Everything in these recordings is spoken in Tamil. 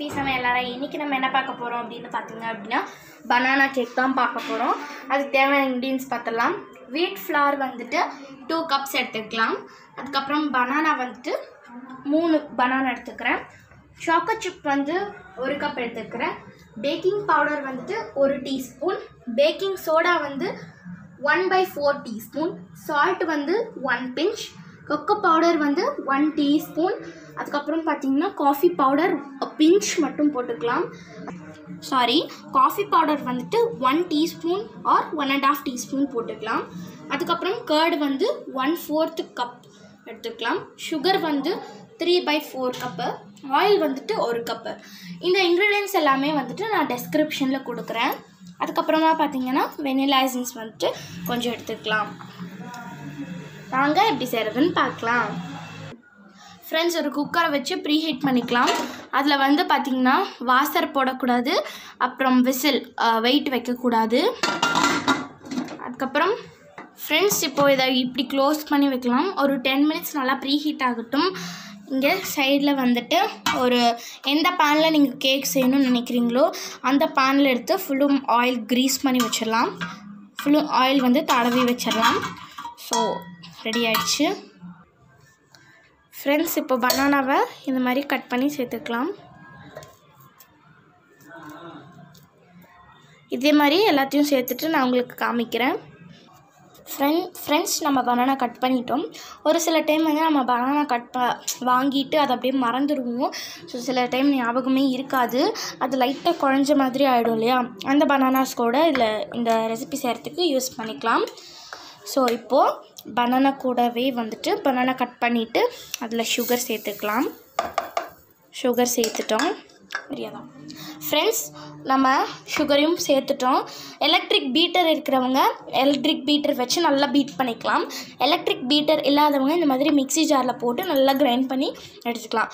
ரெசிபீஸ் நம்ம எல்லாரும் இன்றைக்கி நம்ம என்ன பார்க்க போகிறோம் அப்படின்னு பார்த்தீங்க அப்படின்னா பனானா கேக் தான் பார்க்க போகிறோம். அதுக்கு தேவையான இன்க்ரீடியன்ஸ் பார்த்துடலாம். வீட் ஃப்ளார் வந்துட்டு 2 cups எடுத்துக்கலாம். அதுக்கப்புறம் பனானா வந்துட்டு 3 பனானா எடுத்துக்கிறேன். சாக்கோ சிப் வந்து 1 cup எடுத்துக்கிறேன். பேக்கிங் பவுடர் வந்துட்டு 1 teaspoon, பேக்கிங் சோடா வந்து 1/4 teaspoon, சால்ட் வந்து 1 pinch, கொக்கோ பவுடர் வந்து 1 teaspoon, அதுக்கப்புறம் பார்த்திங்கன்னா காஃபி பவுடர் பிஞ்ச் மட்டும் போட்டுக்கலாம். காஃபி பவுடர் வந்துட்டு 1 teaspoon ஆர் 1.5 teaspoon போட்டுக்கலாம். அதுக்கப்புறம் கர்டு வந்து 1/4 cup எடுத்துக்கலாம். சுகர் வந்து 3/4 cup, ஆயில் வந்துட்டு 1 cup. இந்த இன்க்ரீடியன்ஸ் எல்லாமே வந்துட்டு நான் டெஸ்கிரிப்ஷனில் கொடுக்குறேன். அதுக்கப்புறமா பார்த்திங்கன்னா வெனிலா எசன்ஸ் வந்துட்டு கொஞ்சம் எடுத்துக்கலாம். வாங்க எப்படி செய்கிறதுன்னு பார்க்கலாம். ஃப்ரெண்ட்ஸ், ஒரு குக்கரை வச்சு ப்ரீஹீட் பண்ணிக்கலாம். அதில் வந்து பார்த்திங்கன்னா வாசர் போடக்கூடாது, அப்புறம் விசில் வெயிட் வைக்கக்கூடாது. அதுக்கப்புறம் ஃப்ரெண்ட்ஸ், இப்போது இதை இப்படி க்ளோஸ் பண்ணி வைக்கலாம். ஒரு 10 minutes நல்லா ப்ரீஹீட் ஆகட்டும். இங்கே சைடில் வந்துட்டு ஒரு எந்த பேனில் நீங்கள் கேக் செய்யணும்னு நினைக்கிறீங்களோ அந்த பேனில் எடுத்து ஃபுல்லும் ஆயில் க்ரீஸ் பண்ணி வச்சிடலாம். ஃபுல்லும் ஆயில் வந்து தடவி வச்சிடலாம். ஸோ ரெடி ஆகிடுச்சு. ஃப்ரெண்ட்ஸ், இப்போ பனானாவை இந்த மாதிரி கட் பண்ணி சேர்த்துக்கலாம். இதே மாதிரி எல்லாத்தையும் சேர்த்துட்டு நான் உங்களுக்கு காமிக்கிறேன். ஃப்ரெண்ட்ஸ், நம்ம பனானா கட் பண்ணிட்டோம். ஒரு சில டைம் வந்து நம்ம பனானா வாங்கிட்டு அதை அப்படியே மறந்துடுவோம். ஸோ சில டைம் ஞாபகமே இருக்காது, அது லைட்டாக குழஞ்ச மாதிரி ஆகிடும் இல்லையா? அந்த பனானாஸ் கூட இதில் இந்த ரெசிபி செய்கிறதுக்கு யூஸ் பண்ணிக்கலாம். ஸோ இப்போது பனானா கூடவே வந்துட்டு பனானா கட் பண்ணிவிட்டு அதில் சுகர் சேர்த்துக்கலாம். சுகர் சேர்த்துட்டோம். சரியாதான் ஃப்ரெண்ட்ஸ், நம்ம சுகரையும் சேர்த்துட்டோம். எலக்ட்ரிக் பீட்டர் இருக்கிறவங்க எலக்ட்ரிக் பீட்டர் வச்சு நல்லா பீட் பண்ணிக்கலாம். எலக்ட்ரிக் பீட்டர் இல்லாதவங்க இந்த மாதிரி மிக்ஸி ஜாரில் போட்டு நல்லா கிரைண்ட் பண்ணி எடுத்துக்கலாம்.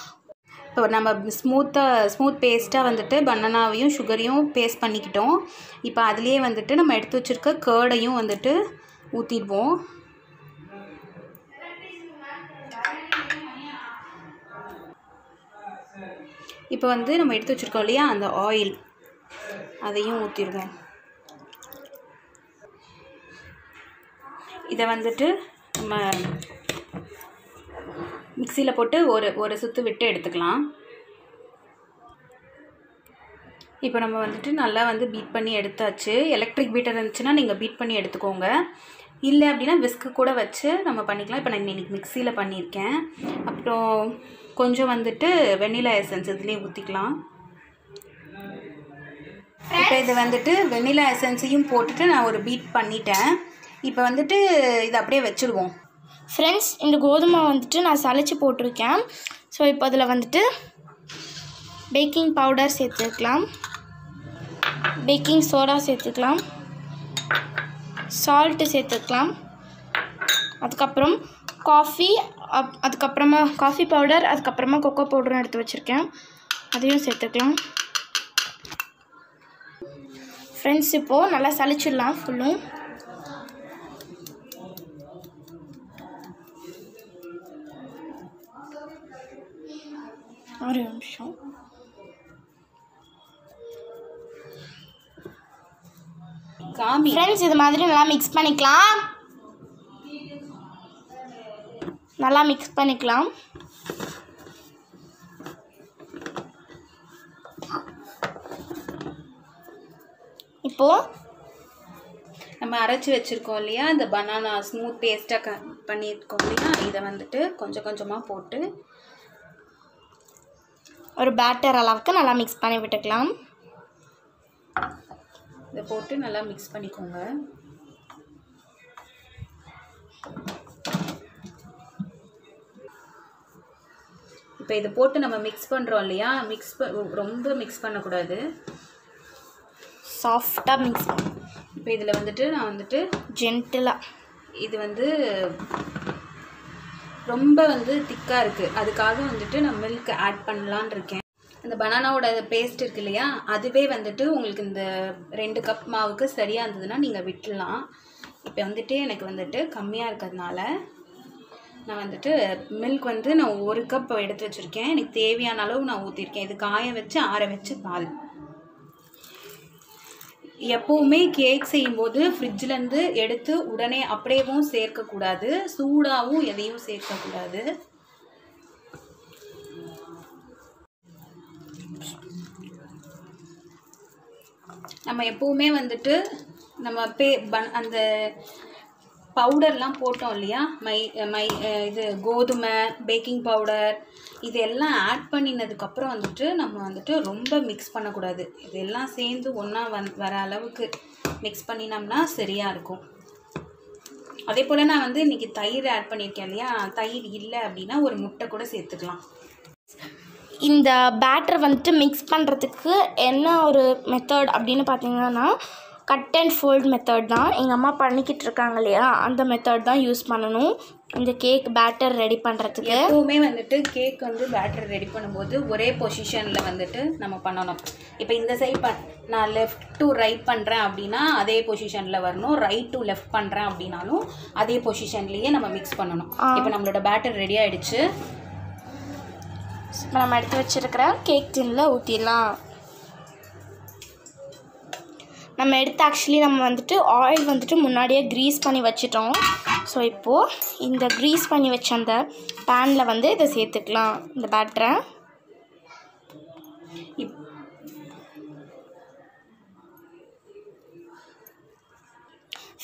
இப்போ நம்ம ஸ்மூத் பேஸ்ட்டாக வந்துட்டு பனானாவையும் சுகரையும் பேஸ்ட் பண்ணிக்கிட்டோம். இப்போ அதுலேயே வந்துட்டு நம்ம எடுத்து வச்சுருக்க கர்டையும் வந்துட்டு ஊற்றிடுவோம். இப்போ வந்து நம்ம எடுத்து வச்சுருக்கோம் இல்லையா அந்த ஆயில், அதையும் ஊற்றிடுவோம். இதை வந்துட்டு நம்ம மிக்சியில் போட்டு ஒரு சுற்று விட்டு எடுத்துக்கலாம். இப்போ நம்ம வந்துட்டு நல்லா வந்து பீட் பண்ணி எடுத்தாச்சு. எலக்ட்ரிக் பீட்டர் இருந்துச்சுன்னா நீங்கள் பீட் பண்ணி எடுத்துக்கோங்க. இல்லை அப்படின்னா விஸ்க்கு கூட வச்சு நம்ம பண்ணிக்கலாம். இப்போ நான் இன்றைக்கி மிக்சியில் பண்ணியிருக்கேன். அப்புறம் கொஞ்சம் வந்துட்டு வெண்ணிலா எசன்ஸ் இதுலேயே ஊற்றிக்கலாம். இப்போ இது வந்துட்டு வெண்ணிலா எசன்ஸையும் போட்டுட்டு நான் ஒரு பீட் பண்ணிட்டேன். இப்போ வந்துட்டு இதை அப்படியே வச்சுருவோம். ஃப்ரெண்ட்ஸ், இந்த கோதுமை வந்துட்டு நான் சளிச்சு போட்டிருக்கேன். ஸோ இப்போ அதில் வந்துட்டு பேக்கிங் பவுடர் சேர்த்துக்கலாம், பேக்கிங் சோடா சேர்த்துக்கலாம், சால்ட்டு சேர்த்துக்கலாம், அதுக்கப்புறம் காஃபி, அதுக்கப்புறமா காஃபி பவுடர், அதுக்கப்புறமா கொக்கோ பவுடரும் எடுத்து வச்சுருக்கேன், அதையும் சேர்த்துக்கலாம். ஃப்ரெண்ட்ஸ், இப்போது நல்லா சளிச்சிடலாம் ஃபுல்லும். ஒரு நிமிஷம். ஃப்ரெண்ட்ஸ், இது மாதிரி நல்லா மிக்ஸ் பண்ணிக்கலாம். நல்லா மிக்ஸ் பண்ணிக்கலாம். இப்போது நம்ம அரைச்சி வச்சுருக்கோம் இல்லையா இந்த பனானா ஸ்மூத் பேஸ்ட்டாக பண்ணியிருக்கோம் இல்லையா, இதை வந்துட்டு கொஞ்சம் கொஞ்சமாக போட்டு ஒரு பேட்டர் அளவுக்கு நல்லா மிக்ஸ் பண்ணி விட்டுக்கலாம். இதை போட்டு நல்லா மிக்ஸ் பண்ணிக்கோங்க. இப்போ இதை போட்டு நம்ம மிக்ஸ் பண்ணுறோம் இல்லையா, ரொம்ப மிக்ஸ் பண்ணக்கூடாது, சாஃப்டாக மிக்ஸ் பண்ணும். இப்போ இதில் வந்துட்டு நான் வந்துட்டு ஜென்டிலாக, இது வந்து ரொம்ப வந்து திக்காக இருக்குது, அதுக்காக வந்துட்டு நான் மில்க் ஆட் பண்ணலான் இருக்கேன். அந்த பனானாவோட பேஸ்ட் இருக்கு இல்லையா, அதுவே வந்துட்டு உங்களுக்கு இந்த 2 cup மாவுக்கு சரியாக இருந்ததுன்னா நீங்கள் விட்டுடலாம். இப்போ வந்துட்டு எனக்கு வந்துட்டு கம்மியாக இருக்கிறதுனால நான் வந்துட்டு மில்க் வந்து நான் 1 கப் எடுத்து வச்சுருக்கேன். எனக்கு தேவையான அளவு நான் ஊற்றிருக்கேன். இது காய வச்சு ஆற வச்சு பால். எப்போவுமே கேக் செய்யும்போது ஃப்ரிட்ஜிலேருந்து எடுத்து உடனே அப்படியேவும் சேர்க்கக்கூடாது, சூடாகவும் எதையும் சேர்க்கக்கூடாது. நம்ம எப்போவுமே வந்துட்டு நம்ம அந்த பவுடர்லாம் போட்டோம் இல்லையா, இது கோதுமை பேக்கிங் பவுடர் இதெல்லாம் ஆட் பண்ணினதுக்கப்புறம் வந்துட்டு நம்ம வந்துட்டு ரொம்ப மிக்ஸ் பண்ணக்கூடாது. இதெல்லாம் சேர்ந்து ஒன்றா வர அளவுக்கு மிக்ஸ் பண்ணினோம்னா சரியாக இருக்கும். அதே போல் நான் வந்து இன்றைக்கி தயிர் ஆட் பண்ணியிருக்கேன் இல்லையா, தயிர் இல்லை அப்படின்னா ஒரு முட்டை கூட சேர்த்துக்கலாம். இந்த பேட்டரை வந்துட்டு மிக்ஸ் பண்ணுறதுக்கு என்ன ஒரு மெத்தட் அப்படின்னு பார்த்தீங்கன்னா கட் அண்ட் ஃபோல்ட் மெத்தட் தான். எங்கள் அம்மா பண்ணிக்கிட்டு இருக்காங்க இல்லையா, அந்த மெத்தட் தான் யூஸ் பண்ணணும் இந்த கேக் பேட்டர் ரெடி பண்ணுறதுக்கு. எப்பவுமே வந்துட்டு கேக் வந்து பேட்டர் ரெடி பண்ணும்போது ஒரே பொசிஷனில் வந்துட்டு நம்ம பண்ணணும். இப்போ இந்த சைட் நான் லெஃப்ட் டு ரைட் பண்ணுறேன் அப்படின்னா அதே பொசிஷனில் வரணும், ரைட் டு லெஃப்ட் பண்ணுறேன் அப்படின்னாலும் அதே பொசிஷன்லேயே நம்ம மிக்ஸ் பண்ணணும். இப்போ நம்மளோட பேட்டர் ரெடி ஆகிடுச்சு. இப்போ நம்ம எடுத்து வச்சுருக்கிற கேக் டின்னில் ஊற்றிடலாம். நம்ம எடுத்து ஆக்சுவலி நம்ம வந்துட்டு ஆயில் வந்துட்டு முன்னாடியே க்ரீஸ் பண்ணி வச்சிட்டோம். ஸோ இப்போது இந்த க்ரீஸ் பண்ணி வச்ச அந்த பேனில் வந்து இதை சேர்த்துக்கலாம், இந்த பேட்டரை.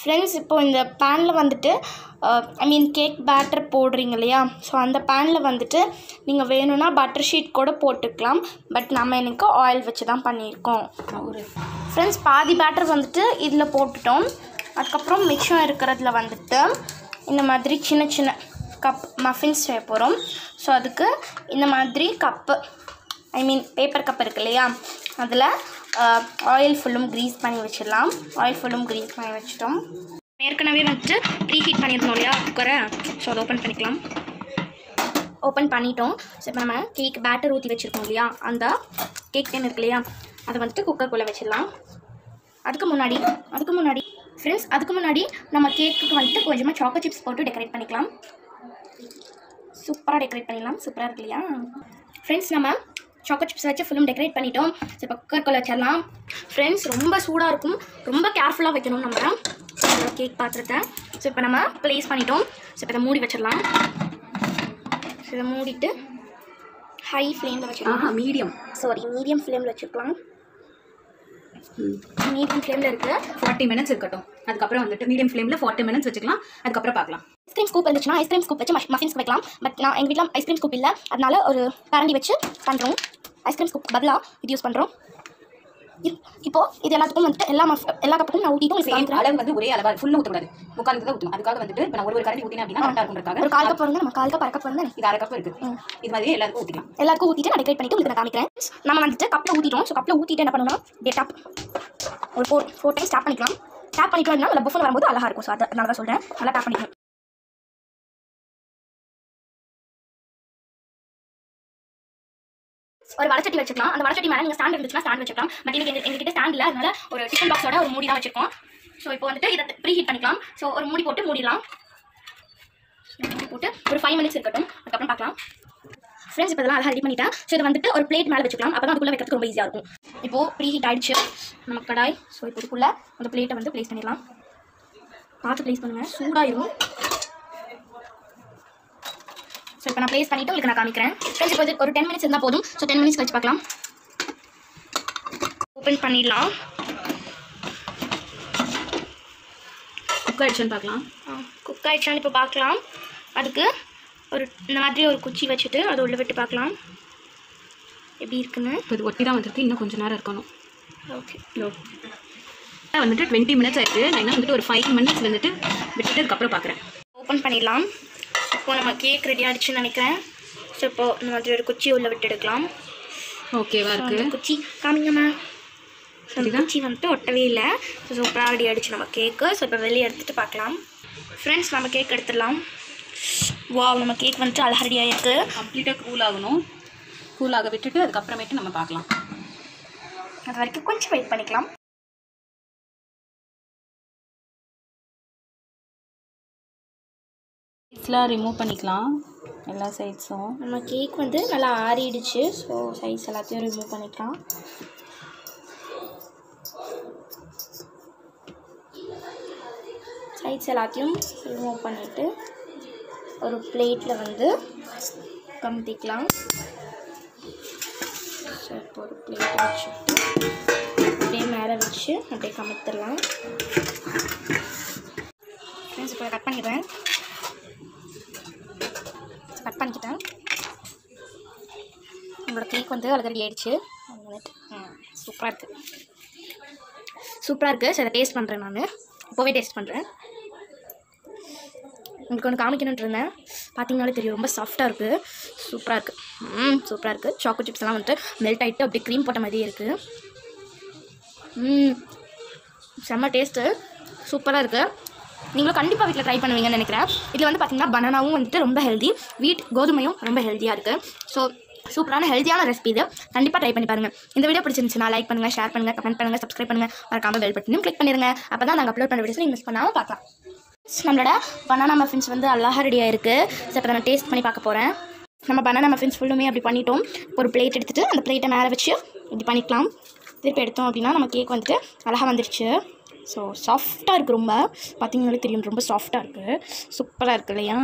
ஃப்ரெண்ட்ஸ் இப்போது இந்த பேனில் வந்துட்டு கேக் பேட்டர் போடுறீங்க இல்லையா, ஸோ அந்த பேனில் வந்துட்டு நீங்கள் வேணும்னா பட்டர் ஷீட் கூட போட்டுக்கலாம். பட் நம்ம எனக்கு ஆயில் வச்சு தான் பண்ணியிருக்கோம். ஃப்ரெண்ட்ஸ் பாதி பேட்டர் வந்துட்டு இதில் போட்டுட்டோம். அதுக்கப்புறம் மிச்சம் இருக்கிறதுல வந்துட்டு இந்த மாதிரி சின்ன சின்ன கப் மஃபின்ஸ் செய்ய போகிறோம். ஸோ அதுக்கு இந்த மாதிரி கப்பு பேப்பர் கப் இருக்குது இல்லையா, அதில் ஆயில் ஃபுல்லும் க்ரீஸ் பண்ணி வச்சிடலாம். ஆயில் ஃபுல்லும் க்ரீஸ் பண்ணி வச்சிட்டோம். ஏற்கனவே வந்துட்டு ப்ரீ ஹீட் பண்ணியிருந்தோம் இல்லையா குக்கரை, ஸோ அதை ஓப்பன் பண்ணிக்கலாம். ஓப்பன் பண்ணிட்டோம். ஸோ இப்போ நம்ம கேக் பேட்டர் ஊற்றி வச்சுருக்கோம் இல்லையா, அந்த கேக் டின் இருக்கு இல்லையா, அதை வந்துட்டு குக்கருக்குள்ளே வச்சிடலாம். அதுக்கு முன்னாடி நம்ம கேக்குக்கு வந்துட்டு கொஞ்சமாக சாக்கோ சிப்ஸ் போட்டு டெக்கரேட் பண்ணிக்கலாம். சூப்பராக டெக்கரேட் பண்ணிடலாம். சூப்பராக இருக்கு இல்லையா. ஃப்ரெண்ட்ஸ் நம்ம சாக்கோ சிப்ஸ் வச்சு ஃபுல்லும் டெக்கரேட் பண்ணிட்டோம். ஸோ இப்போ குக்கருக்குள்ளே வச்சிடலாம். ஃப்ரெண்ட்ஸ் ரொம்ப சூடாக இருக்கும், ரொம்ப கேர்ஃபுல்லாக வைக்கணும் நம்ம கேக் பாத்திரத்தை. ஸோ இப்போ நம்ம ப்ளேஸ் பண்ணிட்டோம். ஸோ இப்போ இதை மூடி வச்சிடலாம். ஸோ இதை மூடிட்டு ஹை ஃப்ளேமில் வச்சுக்கலாம். மீடியம் ஃப்ளேமில் வச்சுக்கலாம். மீடியம் ஃப்ளேமில் இருக்குது. 40 மினிட்ஸ் இருக்கட்டும். அதுக்கப்புறம் வந்துட்டு மீடியம் ஃப்ளேமில் 40 மினிட்ஸ் வச்சுக்கலாம். அதுக்கப்புறம் பார்க்கலாம். ஐஸ்கிரீம் ஸ்கூப் இருந்துச்சுன்னா ஐஸ்கிரீம் ஸ்கூப் வச்சு மஃபின்ஸ் வைக்கலாம். பட் நான் எங்கள் வீட்டில் ஐஸ்கிரீம் ஸ்கூப் இல்லை, அதனால ஒரு கரண்டி வச்சு பண்ணுறோம். ஐஸ்கிரீம் ஸ்கூப் பதிலாக இது யூஸ் பண்ணுறோம். இப்போ இது எல்லாத்துக்கும் வந்துட்டு எல்லா கப்புக்கும் நான் ஊற்றிட்டு அளவு வந்து ஒரே அளவாக ஃபுல்லாக ஊற்றக்கூடாது, முக்கால் தான் ஊற்றணும். அதுக்காக வந்துட்டு இப்போ நான் ஒரு கரண்டி ஊற்றினேன் அப்படின்னா கரெக்டாக இருக்கும்ன்றதுக்காக ஒரு கால் கப் வந்து நம்ம கால் கப் அரை கப் வந்து இது அரை கப் இருக்குது. இது மாதிரி எல்லாருக்கும் ஊற்றிக்கலாம். எல்லாருக்கும் ஊற்றிட்டு நான் டெக்கரேட் பண்ணிட்டு உங்களுக்கு நான் காமிக்கிறேன். நம்ம வந்துட்டு கப்பில் ஊற்றிட்டோம். ஸோ கப்பில் ஊற்றிட்டு என்ன பண்ணணும், டேப் ஒரு 4 டைம்ஸ் டேப் பண்ணிக்கலாம். டேப் பண்ணிட்டோம்னா நல்லா பஃபன் வரும்போது அழகாக இருக்கும். ஸோ அதை நல்லா தான் சொல்கிறேன், நல்லா டேப் பண்ணிக்கலாம். ஒரு வடச்சட்டி வச்சுக்கலாம். அந்த வடச்சட்டி மேலே நீங்கள் ஸ்டாண்ட் இருந்துச்சுன்னா ஸ்டாண்ட் வச்சுக்கலாம். பட் எனக்கு எங்ககிட்ட ஸ்டாண்ட் இல்லை, அதனால ஒரு டிஃபன் பாக்ஸோட ஒரு மூடி தான் வச்சுருக்கோம். ஸோ இப்போ வந்துட்டு இதை ப்ரீ ஹீட் பண்ணிக்கலாம். ஸோ ஒரு மூடி போட்டு மூடிடலாம். மூடி போட்டு ஒரு 5 மினிட்ஸ் இருக்கட்டும். அதுக்கப்புறம் பார்க்கலாம். ஃப்ரெண்ட்ஸ் இப்போ இதெல்லாம் அழகாக ரெடி பண்ணிட்டேன். ஸோ இது வந்துட்டு ஒரு பிளேட் மேலே வச்சுக்கலாம். அப்போ தான் அதுக்குள்ளே வைக்கிறதுக்கு ரொம்ப ஈஸியாக இருக்கும். இப்போது ப்ரீ ஹீட் ஆகிடுச்சு நம்ம கடாய். ஸோ இப்போ இதுக்குள்ளே அந்த பிளேட்டை வந்து ப்ளேஸ் பண்ணிடலாம். பார்த்து ப்ளேஸ் பண்ணுங்கள், சூடாகிடும். ஸோ இப்போ நான் ப்ளேஸ் பண்ணிவிட்டு உங்களுக்கு நான் காமிக்கிறேன். ஃப்ரெண்ட்ஸ் இப்போ ஒரு 10 மினிட்ஸ் இருந்தால் போதும். ஸோ 10 மினிட்ஸ் கழிச்சு பார்க்கலாம். ஓப்பன் பண்ணிடலாம். குக் ஆகிடுச்சான்னு பார்க்கலாம். குக் ஆகிடுச்சான்னு இப்போ பார்க்கலாம். அதுக்கு ஒரு இந்த மாதிரி ஒரு குச்சி வச்சுட்டு அதை உள்ள விட்டு பார்க்கலாம் எப்படி இருக்குன்னு. இப்போ இது ஒட்டி தான் வந்துருக்கு, இன்னும் கொஞ்சம் நேரம் இருக்கணும். ஓகே வந்துட்டு 20 மினிட்ஸ் ஆகிட்டு. நான் இன்னும் வந்துட்டு ஒரு 5 மினிட்ஸ் வந்துட்டு விட்டுட்டு அதுக்கப்புறம் பார்க்குறேன். ஓப்பன் பண்ணிடலாம். இப்போ நம்ம கேக் ரெடி ஆகிடுச்சுன்னு நினைக்கிறேன். ஸோ இப்போது இந்த மாதிரி ஒரு குச்சி உள்ளே விட்டு எடுக்கலாம். ஓகேவா இருக்குது குச்சி காமிங்கம்மா. குச்சி வந்துட்டு ஒட்டவே இல்லை. ஸோ சூப்பராக ரெடி ஆகிடுச்சு நம்ம கேக்கு. ஸோ இப்போ வெளியே எடுத்துகிட்டு பார்க்கலாம். ஃப்ரெண்ட்ஸ் நம்ம கேக் எடுத்துடலாம். வா நம்ம கேக் வந்துட்டு அழகாக ரெடி ஆகிருக்கு. கம்ப்ளீட்டாக கூல் ஆகணும். கூலாக விட்டுட்டு அதுக்கப்புறமேட்டு நம்ம பார்க்கலாம். அது வரைக்கும் கொஞ்சம் வெயிட் பண்ணிக்கலாம். சைட்ஸ்லாம் ரிமூவ் பண்ணிக்கலாம். எல்லா சைட்ஸும் நம்ம கேக் வந்து நல்லா ஆறிடுச்சு. ஸோ சைட்ஸ் எல்லாத்தையும் ரிமூவ் பண்ணிக்கலாம். சைட்ஸ் எல்லாத்தையும் ரிமூவ் பண்ணிவிட்டு ஒரு பிளேட்டில் வந்து கமுத்திக்கலாம். ஸோ இப்போ ஒரு பிளேட்டை வச்சுட்டு அப்படியே மேலே வச்சு அப்படியே கமுத்திடலாம். ஃப்ரெண்ட்ஸ் இப்போ கட் பண்ணிடுறேன். கட் பண்ணிக்கிட்டேன். நம்மளோட கேக் வந்து அழகாக ரெடி ஆகிடுச்சு. சூப்பராக இருக்குது, சூப்பராக இருக்குது. ஸோ அதை டேஸ்ட் பண்ணுறேன், நான் இப்போவே டேஸ்ட் பண்ணுறேன். உங்களுக்கு ஒன்று காமிக்கணுன்ட்டு இருந்தேன், பார்த்தீங்கன்னாலே தெரியும் ரொம்ப சாஃப்டாக இருக்குது. சூப்பராக இருக்குது, சூப்பராக இருக்குது. சாக்கோ சிப்ஸ்லாம் வந்துட்டு மெல்ட் ஆகிட்டு அப்படியே க்ரீம் போட்ட மாதிரியே இருக்குது. செம்ம டேஸ்ட்டு, சூப்பராக இருக்குது. நீங்களும் கண்டிப்பாக வீட்டில் ட்ரை பண்ணுவீங்கன்னு நினைக்கிறேன். இதில் வந்து பார்த்திங்கன்னா பனானாவும் வந்துட்டு ரொம்ப ஹெல்தி, வீட் கோதுமையும் ரொம்ப ஹெல்த்தியாக இருக்குது. ஸோ சூப்பரான ஹெல்த்தியான ரெசிபி இது, கண்டிப்பாக ட்ரை பண்ணி பாருங்கள். இந்த வீடியோ பிடிச்சிருந்துச்சுன்னா லைக் பண்ணுங்கள், ஷேர் பண்ணுங்கள், கமெண்ட் பண்ணுங்கள், சப்ஸ்கிரைப் பண்ணுங்கள், மறக்காமல் பெல் பட்டனையும் கிளிக் பண்ணிடுங்க. அப்போ தான் நாங்கள் அப்லோட் பண்ண வீடியோஸ் நீங்கள் மிஸ் பண்ணாமல் பார்க்கலாம். நம்மளோட பனானா மஃபின்ஸ் வந்து அழகாக ரெடியாக இருக்குது. ஸோ இப்போ நான் டேஸ்ட் பண்ணி பார்க்க போகிறேன். நம்ம பனானா மஃபின்ஸ் ஃபுல்லுமே அப்படி பண்ணிட்டோம். ஒரு பிளேட் எடுத்துகிட்டு அந்த பிளேட்டை மேலே வச்சு இப்படி பண்ணிக்கலாம். திருப்பி எடுத்தோம் அப்படின்னா நம்ம கேக் வந்துட்டு அழகாக வந்துடுச்சு. ஸோ சாஃப்டாக இருக்குது, ரொம்ப பார்த்தீங்கன்னாலே தெரியும் ரொம்ப சாஃப்டாக இருக்குது. சூப்பராக இருக்குது இல்லையா?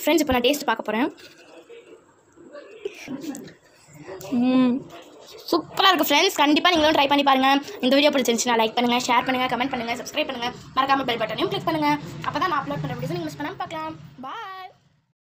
ஃப்ரெண்ட்ஸ் இப்போ நான் டேஸ்ட் பார்க்க போகிறேன். சூப்பராக இருக்குது ஃப்ரெண்ட்ஸ், கண்டிப்பாக நீங்களும் ட்ரை பண்ணி பாருங்கள். இந்த வீடியோ பிடிச்சிருந்துச்சுன்னா லைக் பண்ணுங்கள், ஷேர் பண்ணுங்கள், கமெண்ட் பண்ணுங்கள், சப்ஸ்கிரைப் பண்ணுங்கள், மறக்காமல் பெல் பட்டனையும் கிளிக் பண்ணுங்கள். அப்போ தான் நான் அப்லோட் பண்ண முடியும் நீங்கள் மிஸ் பண்ணாமல் பார்க்கலாம். பாய்.